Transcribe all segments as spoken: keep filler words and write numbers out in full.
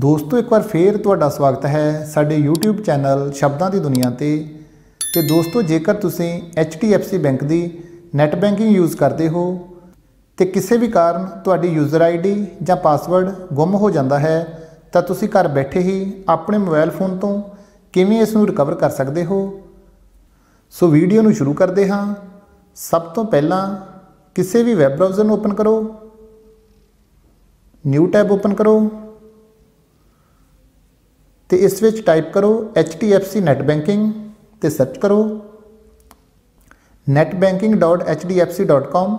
दोस्तों एक बार फिर तुहाडा स्वागत है साडे यूट्यूब चैनल शब्दों की दुनिया ते। ते दोस्तों जेकर तुसीं H D F C bank की नैट बैंकिंग यूज़ करते हो तो किसी भी कारण तुहाडी यूज़र आई डी या पासवर्ड गुम हो जाता है तो तुसीं घर बैठे ही अपने मोबाइल फोन तो किवें इस नूं रिकवर कर सकते हो। सो वीडियो नूं शुरू करते हाँ। सब तो पहला किसी भी वैब ब्राउज़र नूं ओपन करो, न्यू टैब ओपन करो तो इस विच टाइप करो H D F C net banking तो सर्च करो net banking dot H D F C dot com.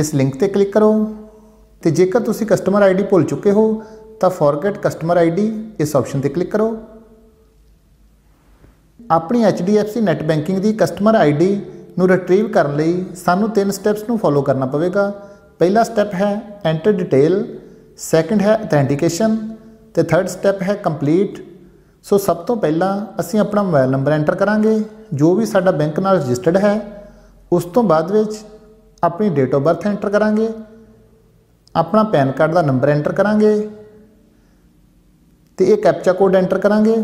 इस लिंक पर क्लिक करो तो जेकर तुसी कस्टमर आई डी भुल चुके हो तो फॉरगेट कस्टमर आई डी इस ऑप्शन पर क्लिक करो। अपनी H D F C net banking की कस्टमर आई डी नूं रिट्रीव करने लई सानू तीन स्टैप्स नूं फॉलो करना पवेगा। पहला स्टैप है एंटर डिटेल, सैकेंड है ऑथेंटिकेशन तो थर्ड स्टैप है कंप्लीट। सो सब तो पहला असी अपना मोबाइल नंबर एंटर करांगे जो भी साडा बैंक नाल रजिस्टर्ड है। उस तो बाद विच अपनी डेट ऑफ बर्थ एंटर करांगे, अपना पैन कार्ड का नंबर एंटर करांगे तो ये कैप्चा कोड एंटर करांगे।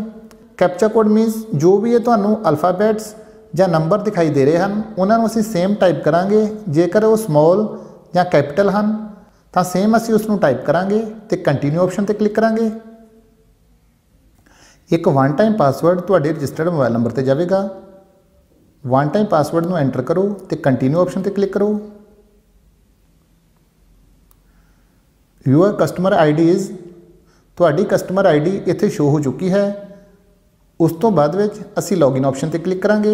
कैप्चा कोड मीनस जो भी ये तुहानू अल्फाबैट्स या नंबर दिखाई दे रहे हैं उन्हां नू असी सेम टाइप करांगे। जेकर वो स्मॉल या कैपिटल हैं तो सेम असी उसनू टाइप करांगे तो कंटिन्यू ऑप्शन पर क्लिक करांगे। एक वन टाइम पासवर्ड तुहाडे रजिस्टर्ड मोबाइल नंबर पर जाएगा। वन टाइम पासवर्ड नू एंटर करो तो कंटिन्यू ऑप्शन पर क्लिक करो। Your customer I D is तुहाडी कस्टमर आई डी इत्थे शो हो चुकी है। उस तो बाद विच असी लॉगिन ऑप्शन पर क्लिक करांगे।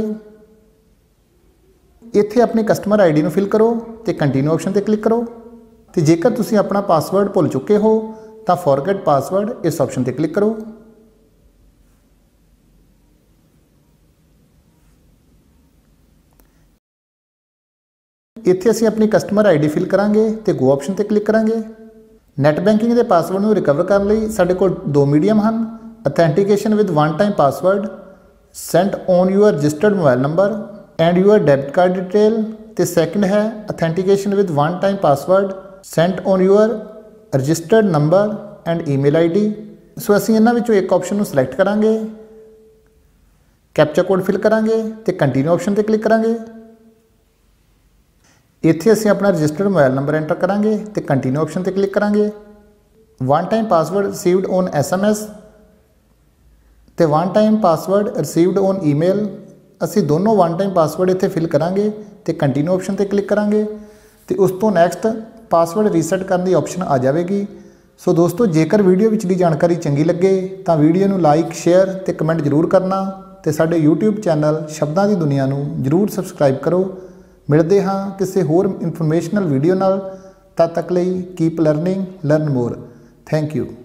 इत्थे अपनी कस्टमर आई डी नू फिल करो तो कंटिन्यू ऑप्शन पर क्लिक करो। तो जेकर तुसी अपना पासवर्ड भुल चुके हो तो फॉरगेट पासवर्ड इस ऑप्शन पर क्लिक करो। इत्थे असी अपनी कस्टमर आई डी फिल करांगे तो गो ऑप्शन पर क्लिक करांगे। नैट बैंकिंग के पासवर्ड को रिकवर करने लई साडे कोल दो मीडियम हैं, authentication with one time password sent on your registered mobile number and your debit card detail तो सैकेंड है authentication with one time password sent on your registered number and email I D. So असी इन्हां विचों एक option नूं select करांगे, captcha code fill करांगे तो कंटिन्यू ऑप्शन पर क्लिक करांगे। इत्थे असी अपना रजिस्टर्ड मोबाइल नंबर एंटर करांगे तो कंटिन्यू ऑप्शन पर क्लिक करांगे। One time password received on S M S तो one time password received on email असी दोनों वन टाइम पासवर्ड इत्थे फिल करांगे तो कंटिन्यू ऑप्शन पर क्लिक करांगे। तो उस तो नैक्सट पासवर्ड रीसैट करने की ऑप्शन आ जाएगी। सो दोस्तों जेकर वीडियो विचली जानकारी चंगी लगे तो वीडियो नूं लाइक शेयर तो कमेंट जरूर करना तो साडे यूट्यूब चैनल शब्दों की दुनिया नूं जरूर सबसक्राइब करो। मिलते हाँ किसी होर इनफॉर्मेशनल वीडियो नाल, तद तक लई keep learning learn more. Thank you.